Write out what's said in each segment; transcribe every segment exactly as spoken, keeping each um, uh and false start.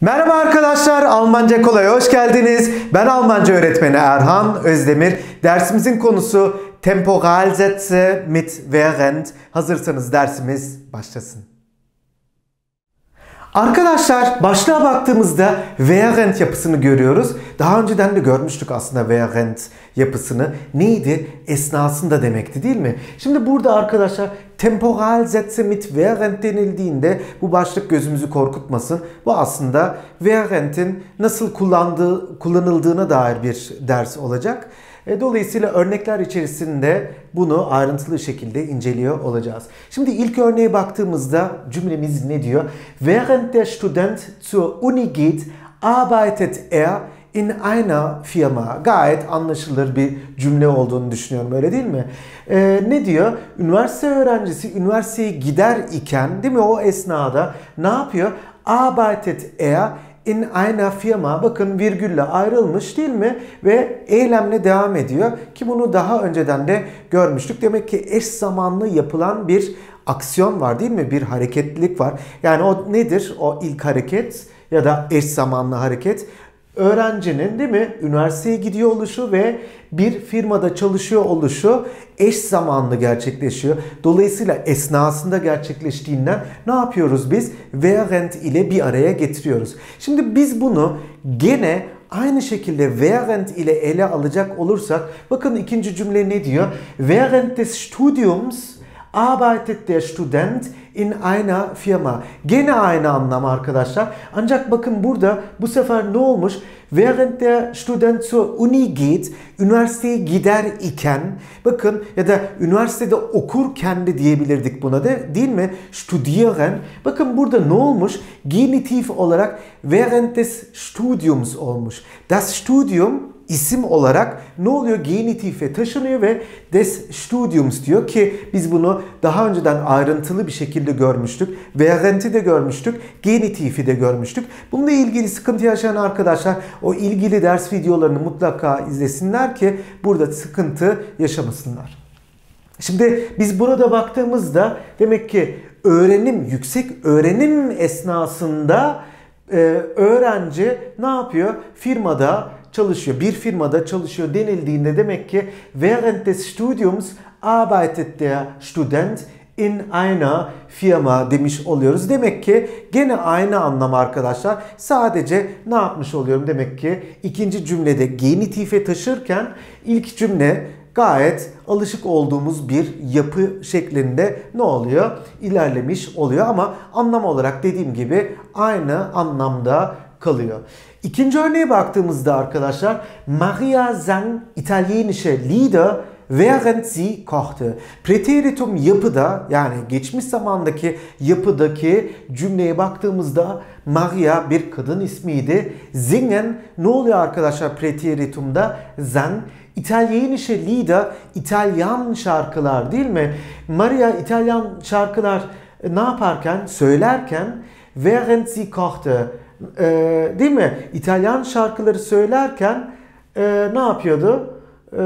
Merhaba arkadaşlar, Almanca Kolay'a hoş geldiniz. Ben Almanca öğretmeni Erhan Özdemir. Dersimizin konusu Temporalsätze mit während. Hazırsanız dersimiz başlasın. Arkadaşlar, başlığa baktığımızda während yapısını görüyoruz. Daha önceden de görmüştük aslında während yapısını. Neydi? Esnasında demekti, değil mi? Şimdi burada arkadaşlar Temporalsätze mit während denildiğinde bu başlık gözümüzü korkutmasın. Bu aslında während'in nasıl kullandığı, kullanıldığına dair bir ders olacak. Dolayısıyla örnekler içerisinde bunu ayrıntılı şekilde inceliyor olacağız. Şimdi ilk örneğe baktığımızda cümlemiz ne diyor? Während der Student zur Uni geht, arbeitet er in einer Firma. Gayet anlaşılır bir cümle olduğunu düşünüyorum, öyle değil mi? Ee, ne diyor? Üniversite öğrencisi üniversiteye gider iken, değil mi, o esnada ne yapıyor? Arbeitet er in einer Firma, bakın virgülle ayrılmış değil mi? Ve eylemle devam ediyor ki bunu daha önceden de görmüştük. Demek ki eş zamanlı yapılan bir aksiyon var, değil mi? Bir hareketlilik var. Yani o nedir? O ilk hareket ya da eş zamanlı hareket. Öğrencinin, değil mi, üniversiteye gidiyor oluşu ve bir firmada çalışıyor oluşu eş zamanlı gerçekleşiyor. Dolayısıyla esnasında gerçekleştiğinden ne yapıyoruz biz? Während ile bir araya getiriyoruz. Şimdi biz bunu gene aynı şekilde während ile ele alacak olursak, bakın ikinci cümle ne diyor? Während des Studiums arbeitet der Student in einer Firma. Gene aynı anlam arkadaşlar. Ancak bakın burada bu sefer ne olmuş? Während der Student zur Uni geht, üniversiteye gider iken, bakın, ya da üniversitede okurken de diyebilirdik buna, de, değil mi? Studieren. Bakın burada ne olmuş? Genitif olarak während des Studiums olmuş. Das Studium isim olarak ne oluyor? Genitife taşınıyor ve des Studiums diyor ki biz bunu daha önceden ayrıntılı bir şekilde görmüştük. Während'i de görmüştük. Genitifi de görmüştük. Bununla ilgili sıkıntı yaşayan arkadaşlar o ilgili ders videolarını mutlaka izlesinler ki burada sıkıntı yaşamasınlar. Şimdi biz burada baktığımızda demek ki öğrenim, yüksek öğrenim esnasında e, öğrenci ne yapıyor? Firmada çalışıyor. Bir firmada çalışıyor denildiğinde demek ki während des Studiums arbeitet der Student in einer Firma demiş oluyoruz. Demek ki gene aynı anlam arkadaşlar. Sadece ne yapmış oluyorum? Demek ki ikinci cümlede genitife taşırken ilk cümle gayet alışık olduğumuz bir yapı şeklinde ne oluyor? İlerlemiş oluyor ama anlam olarak dediğim gibi aynı anlamda kalıyor. İkinci örneğe baktığımızda arkadaşlar, Maria sang italienische Lieder während sie kochte. Präteritum yapıda, yani geçmiş zamandaki yapıdaki cümleye baktığımızda Maria bir kadın ismiydi. Singen ne oluyor arkadaşlar preteritumda? Sang. İtalienische Lieder, İtalyan şarkılar, değil mi? Maria İtalyan şarkılar ne yaparken, söylerken während sie kochte, Ee, değil mi? İtalyan şarkıları söylerken e, ne yapıyordu? E,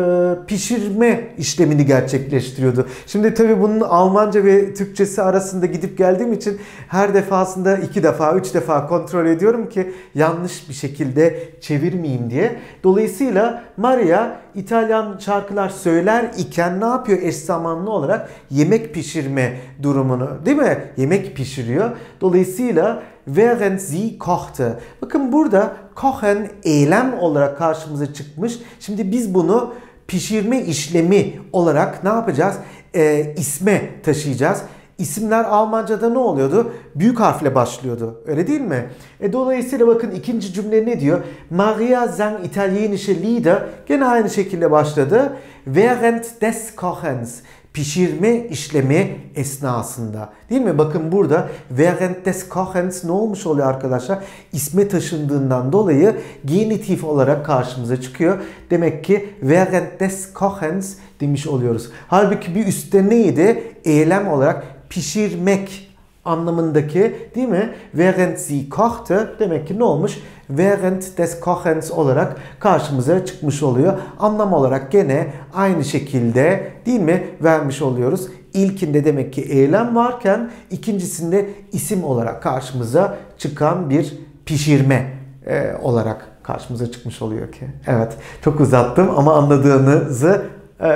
pişirme işlemini gerçekleştiriyordu. Şimdi tabii bunun Almanca ve Türkçesi arasında gidip geldiğim için her defasında iki defa, üç defa kontrol ediyorum ki yanlış bir şekilde çevirmeyeyim diye. Dolayısıyla Maria İtalyan şarkılar söyler iken ne yapıyor? Eş zamanlı olarak yemek pişirme durumunu, değil mi? Yemek pişiriyor. Dolayısıyla während sie kochte. Bakın burada kochen eylem olarak karşımıza çıkmış. Şimdi biz bunu pişirme işlemi olarak ne yapacağız? E, isme taşıyacağız. İsimler Almanca'da ne oluyordu? Büyük harfle başlıyordu. Öyle değil mi? E, dolayısıyla bakın ikinci cümle ne diyor? Maria sang italienische Lieder. Gene aynı şekilde başladı. Während des Kochens. Pişirme işlemi esnasında. Değil mi? Bakın burada während des Kochens ne olmuş oluyor arkadaşlar? İsme taşındığından dolayı genitif olarak karşımıza çıkıyor. Demek ki während des Kochens demiş oluyoruz. Halbuki bir üstte neydi? Eylem olarak pişirmek anlamındaki, değil mi? Während sie kochte demek ki ne olmuş? Während des Kochens olarak karşımıza çıkmış oluyor. Anlam olarak gene aynı şekilde, değil mi, vermiş oluyoruz. İlkinde demek ki eylem varken ikincisinde isim olarak karşımıza çıkan bir pişirme e, olarak karşımıza çıkmış oluyor ki. Evet, çok uzattım ama anladığınızı e,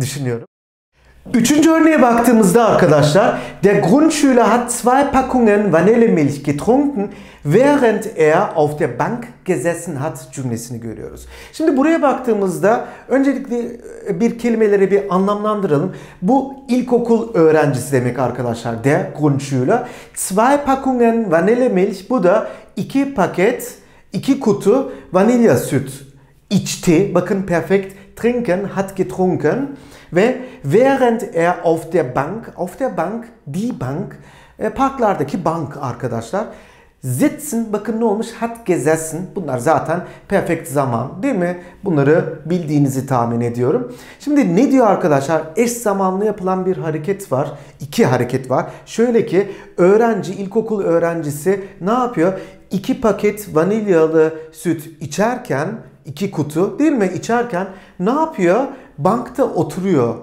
düşünüyorum. Üçüncü örneğe baktığımızda arkadaşlar, der Grundschüler hat zwei Packungen Vanillemilch getrunken, während er auf der Bank gesessen hat cümlesini görüyoruz. Şimdi buraya baktığımızda öncelikle bir kelimeleri bir anlamlandıralım. Bu ilkokul öğrencisi demek arkadaşlar, der Grundschüler. Zwei Packungen Vanillemilch, bu da iki paket, iki kutu vanilya süt içti. Bakın perfekt trinken, hat getrunken. Ve während er auf der Bank, auf der Bank, die Bank, parklardaki bank arkadaşlar. Sitzen, bakın ne olmuş? Hat gesessen. Bunlar zaten perfekt zaman değil mi? Bunları bildiğinizi tahmin ediyorum. Şimdi ne diyor arkadaşlar? Eş zamanlı yapılan bir hareket var. İki hareket var. Şöyle ki öğrenci, ilkokul öğrencisi ne yapıyor? İki paket vanilyalı süt içerken, iki kutu değil mi? İçerken ne yapıyor? Bankta oturuyor.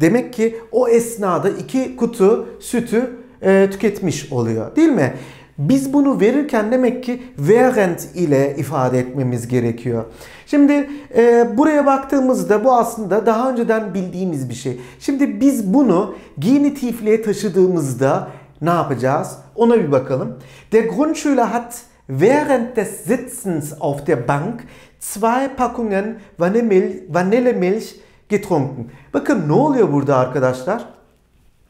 Demek ki o esnada iki kutu sütü e, tüketmiş oluyor değil mi? Biz bunu verirken demek ki während ile ifade etmemiz gerekiyor. Şimdi e, buraya baktığımızda bu aslında daha önceden bildiğimiz bir şey. Şimdi biz bunu genitifliğe taşıdığımızda ne yapacağız? Ona bir bakalım. Der Grundschüler hat während des Sitzens auf der Bank zwei Packungen Vanillemilch getrunken. Bakın ne oluyor burada arkadaşlar?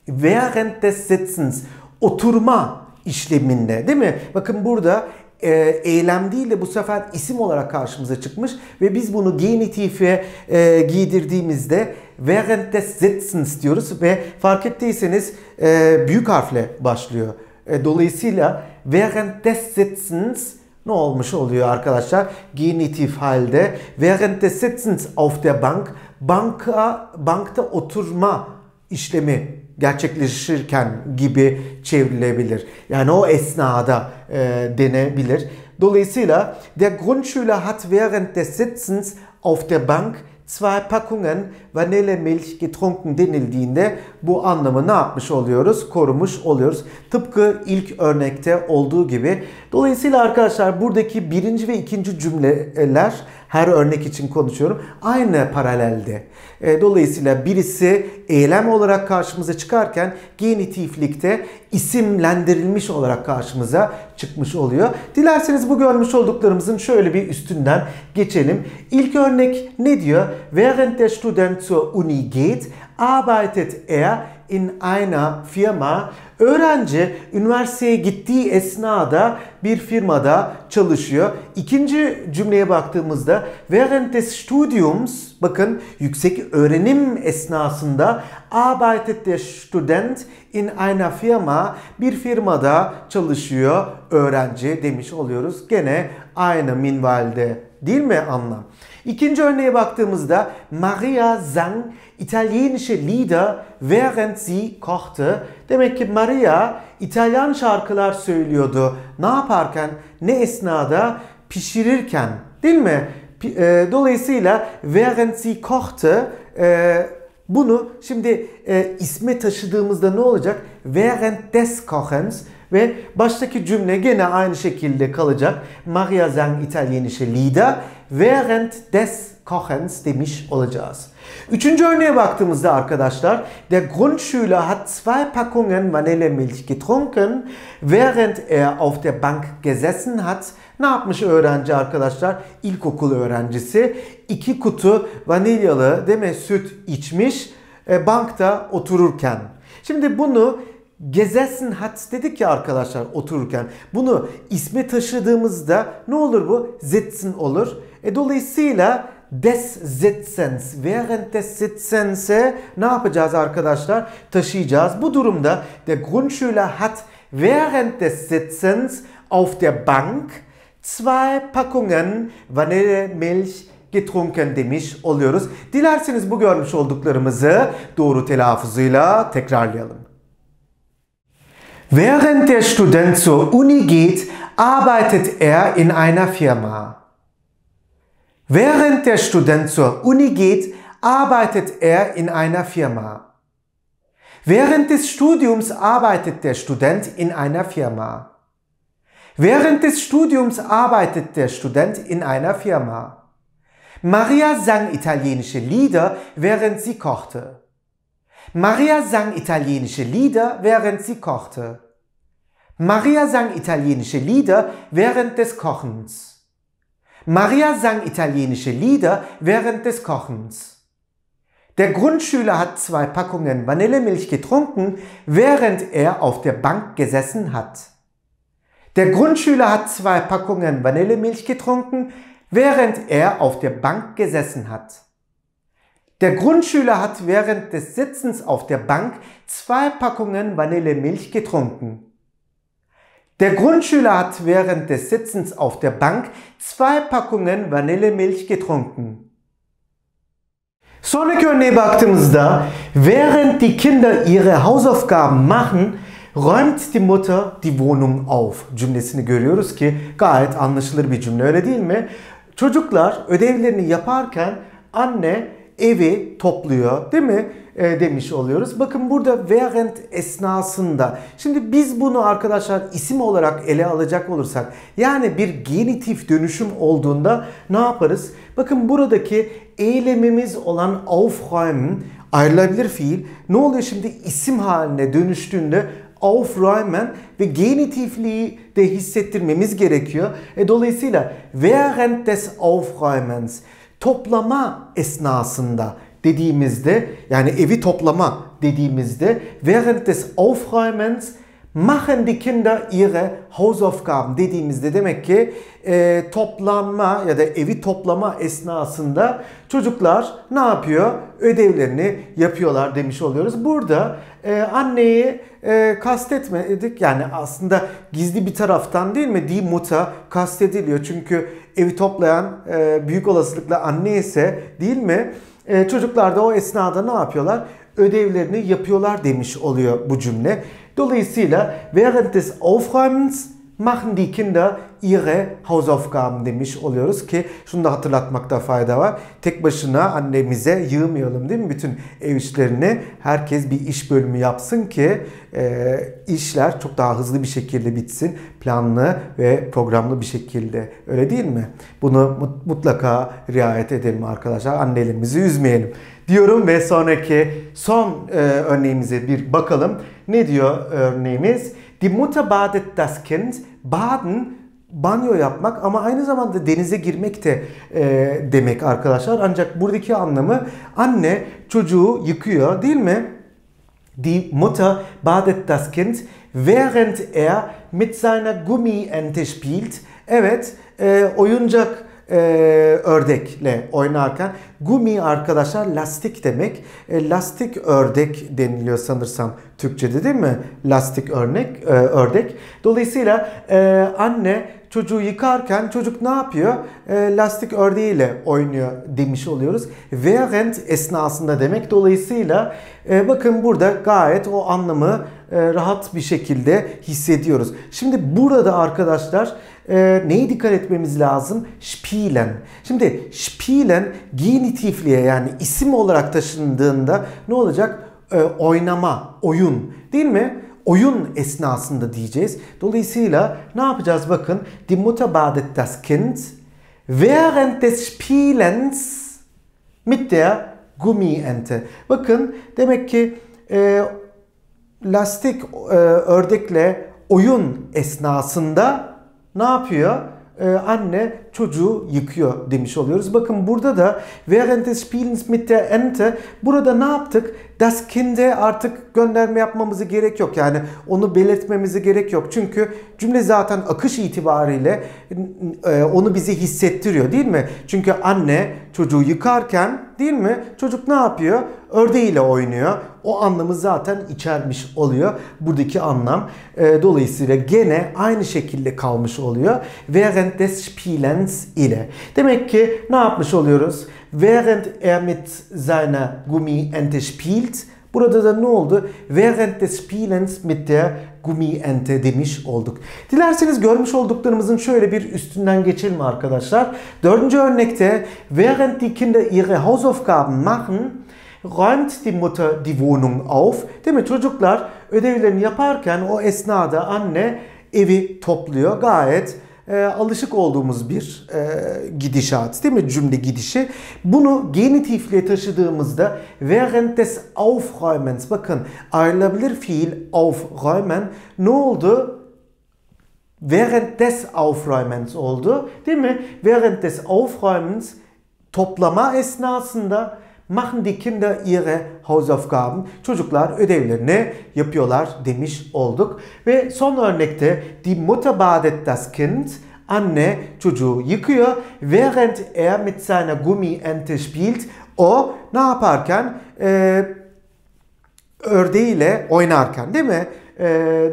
Während des Sitzens, oturma işleminde değil mi? Bakın burada e, eylem değil de bu sefer isim olarak karşımıza çıkmış ve biz bunu genitife e, giydirdiğimizde während des Sitzens diyoruz ve fark ettiyseniz e, büyük harfle başlıyor. E, dolayısıyla während des Sitzens ne olmuş oluyor arkadaşlar? Genitif halde. Während des Sitzens auf der Bank, banka, bankta oturma işlemi gerçekleşirken gibi çevrilebilir. Yani o esnada e, denebilir. Dolayısıyla der Grundschüler hat während des Sitzens auf der Bank zwei Packungen Vanillemilch getrunken denildiğinde bu anlamı ne yapmış oluyoruz? Korumuş oluyoruz. Tıpkı ilk örnekte olduğu gibi. Dolayısıyla arkadaşlar buradaki birinci ve ikinci cümleler, her örnek için konuşuyorum, aynı paralelde. Dolayısıyla birisi eylem olarak karşımıza çıkarken genitiflikte isimlendirilmiş olarak karşımıza çıkmış oluyor. Dilerseniz bu görmüş olduklarımızın şöyle bir üstünden geçelim. İlk örnek ne diyor? Während der Student zur Uni geht, arbeitet er in einer Firma. Öğrenci üniversiteye gittiği esnada bir firmada çalışıyor. İkinci cümleye baktığımızda während des Studiums, bakın yüksek öğrenim esnasında arbeitet der Student in einer Firma, bir firmada çalışıyor öğrenci demiş oluyoruz. Gene aynı minvalde değil mi anlam? İkinci örneğe baktığımızda Maria sang italienische Lieder während sie kochte. Demek ki Maria İtalyan şarkılar söylüyordu. Ne yaparken? Ne esnada? Pişirirken. Değil mi? Dolayısıyla während sie kochte, bunu şimdi isme taşıdığımızda ne olacak? Während des Kochens. Ve baştaki cümle gene aynı şekilde kalacak. Maria sang italienische Lieder während des Kochens demiş olacağız. Üçüncü örneğe baktığımızda arkadaşlar, der Grundschüler hat zwei Packungen Vanillemilch getrunken, während er auf der Bank gesessen hat. Ne yapmış öğrenci arkadaşlar? İlkokul öğrencisi iki kutu vanilyalı değil mi süt içmiş e, bankta otururken. Şimdi bunu gesessen hat dedik ya arkadaşlar, otururken. Bunu isme taşıdığımızda ne olur bu? Sitzen olur. E, dolayısıyla des Sitzens, während des Sitzens'e ne yapacağız arkadaşlar? Taşıyacağız. Bu durumda der Grundschüler hat während des Sitzens auf der Bank zwei Packungen Vanillemilch getrunken demiş oluyoruz. Dilerseniz bu görmüş olduklarımızı doğru telaffuzuyla tekrarlayalım. Während der Student zur Uni geht, arbeitet er in einer Firma. Während der Student zur Uni geht, arbeitet er in einer Firma. Während des Studiums arbeitet der Student in einer Firma. Während des Studiums arbeitet der Student in einer Firma. Maria sang italienische Lieder, während sie kochte. Maria sang italienische Lieder, während sie kochte. Maria sang italienische Lieder während des Kochens. Maria sang italienische Lieder während des Kochens. Der Grundschüler hat zwei Packungen Vanillemilch getrunken, während er auf der Bank gesessen hat. Der Grundschüler hat zwei Packungen Vanillemilch getrunken, während er auf der Bank gesessen hat. Der Grundschüler hat während des Sitzens auf der Bank zwei Packungen Vanillemilch getrunken. Der Grundschüler hat während des Sitzens auf der Bank zwei Packungen Vanillemilch getrunken. Sonraki örneğe baktığımızda, während die Kinder ihre Hausaufgaben machen, räumt die Mutter die Wohnung auf cümlesini görüyoruz ki gayet anlaşılır bir cümle, öyle değil mi? Çocuklar ödevlerini yaparken anne evi topluyor, değil mi? E, demiş oluyoruz. Bakın burada während esnasında. Şimdi biz bunu arkadaşlar isim olarak ele alacak olursak, yani bir genitif dönüşüm olduğunda ne yaparız? Bakın buradaki eylemimiz olan aufräumen, ayrılabilir fiil. Ne oluyor şimdi isim haline dönüştüğünde? Aufräumen ve genitifliği de hissettirmemiz gerekiyor. E, dolayısıyla während des Aufräumens, toplama esnasında dediğimizde, yani evi toplama dediğimizde während des Aufräumens machen die Kinder ihre Hausaufgaben dediğimizde demek ki e, toplanma ya da evi toplama esnasında çocuklar ne yapıyor? Ödevlerini yapıyorlar demiş oluyoruz. Burada e, anneyi e, kastetmedik, yani aslında gizli bir taraftan değil mi? Die Mutter kastediliyor çünkü evi toplayan e, büyük olasılıkla anne ise, değil mi? E, çocuklar da o esnada ne yapıyorlar? Ödevlerini yapıyorlar demiş oluyor bu cümle. Dolayısıyla während des Aufräumens machen die Kinder ihre Hausaufgaben demiş oluyoruz ki şunu da hatırlatmakta fayda var. Tek başına annemize yığmayalım, değil mi? Bütün ev işlerini herkes bir iş bölümü yapsın ki e, işler çok daha hızlı bir şekilde bitsin. Planlı ve programlı bir şekilde, öyle değil mi? Bunu mutlaka riayet edelim arkadaşlar. Annelerimizi üzmeyelim diyorum ve sonraki son e, örneğimize bir bakalım. Ne diyor örneğimiz? Die Mutter badet das Kind. Baden, banyo yapmak ama aynı zamanda denize girmek de e, demek arkadaşlar. Ancak buradaki anlamı anne çocuğu yıkıyor, değil mi? Die Mutter badet das Kind während er mit seiner Gummiente spielt. Evet, e, oyuncak e, ördekle oynarken. Gummi arkadaşlar lastik demek. E, lastik ördek deniliyor sanırsam Türkçe'de, değil mi? Lastik örnek, e, ördek. Dolayısıyla e, anne çocuğu yıkarken çocuk ne yapıyor? E, lastik ördeğiyle oynuyor demiş oluyoruz. Während esnasında demek. Dolayısıyla e, bakın burada gayet o anlamı e, rahat bir şekilde hissediyoruz. Şimdi burada arkadaşlar e, neye dikkat etmemiz lazım? Spielen. Şimdi spielen genitifliğe, yani isim olarak taşındığında ne olacak? E, oynama, oyun, değil mi? Oyun esnasında diyeceğiz. Dolayısıyla ne yapacağız? Bakın, die Mutter badet das Kind während des Spielens mit der Gummiente. Bakın, demek ki e, lastik e, ördekle oyun esnasında ne yapıyor? Ee, anne çocuğu yıkıyor demiş oluyoruz. Bakın burada da während des Spielens mit der Ente, burada ne yaptık? Das Kind'e artık gönderme yapmamızı gerek yok. Yani onu belirtmemize gerek yok. Çünkü cümle zaten akış itibariyle e, onu bize hissettiriyor, değil mi? Çünkü anne çocuğu yıkarken, değil mi? Çocuk ne yapıyor? Ördeğiyle oynuyor. O anlamı zaten içermiş oluyor buradaki anlam. E, dolayısıyla gene aynı şekilde kalmış oluyor. Während des Spielens ile. Demek ki ne yapmış oluyoruz? Während er mit seiner Gummiente spielt. Burada da ne oldu? Während des Spielens mit der Gummiente demiş olduk. Dilerseniz görmüş olduklarımızın şöyle bir üstünden geçelim arkadaşlar. Dördüncü örnekte während die Kinder ihre Hausaufgaben machen, räumt die Mutter die Wohnung auf. Değil mi? Çocuklar ödevlerini yaparken o esnada anne evi topluyor. Gayet e, alışık olduğumuz bir e, gidişat, değil mi? Cümle gidişi. Bunu genitifle taşıdığımızda während des Aufräumens, bakın ayrılabilir fiil aufräumen ne oldu? Während des Aufräumens oldu, değil mi? Während des Aufräumens, toplama esnasında, machen die Kinder ihre Hausaufgaben, çocuklar ödevlerini yapıyorlar demiş olduk. Ve son örnekte die Mutter badet das Kind, anne çocuğu yıkıyor. Während er mit seiner Gummiente spielt, o ne yaparken e, ördeğiyle oynarken, değil mi?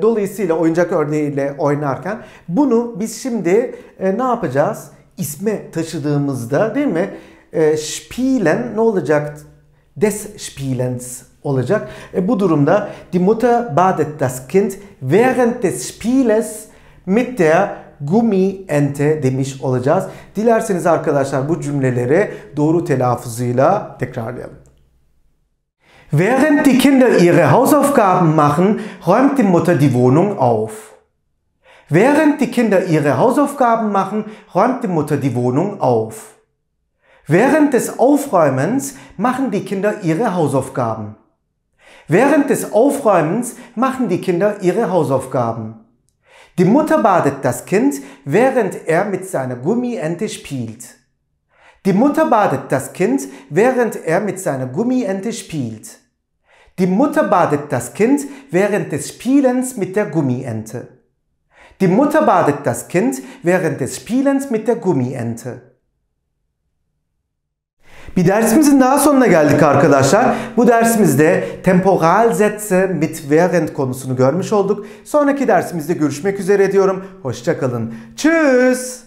Dolayısıyla oyuncak örneğiyle oynarken bunu biz şimdi e, ne yapacağız? İsme taşıdığımızda, değil mi? E, spielen ne olacak? Des Spielens olacak. E, bu durumda die Mutter badet das Kind während des Spieles mit der Gummiente demiş olacağız. Dilerseniz arkadaşlar bu cümleleri doğru telaffuzuyla tekrarlayalım. Während die Kinder ihre Hausaufgaben machen, räumt die Mutter die Wohnung auf. Während die Kinder ihre Hausaufgaben machen, räumt die Mutter die Wohnung auf. Während des Aufräumens machen die Kinder ihre Hausaufgaben. Während des Aufräumens machen die Kinder ihre Hausaufgaben. Die Mutter badet das Kind, während er mit seiner Gummiente spielt. Die Mutter badet das Kind, während er mit seiner Gummiente spielt. Die Mutter badet das Kind während des Spielens mit der Gummiente. Die Mutter badet das Kind während des Spielens mit der Gummiente. Bir dersimizin daha sonuna geldik arkadaşlar. Bu dersimizde Temporalsätze mit während konusunu görmüş olduk. Sonraki dersimizde görüşmek üzere diyorum. Hoşça kalın. Tschüss.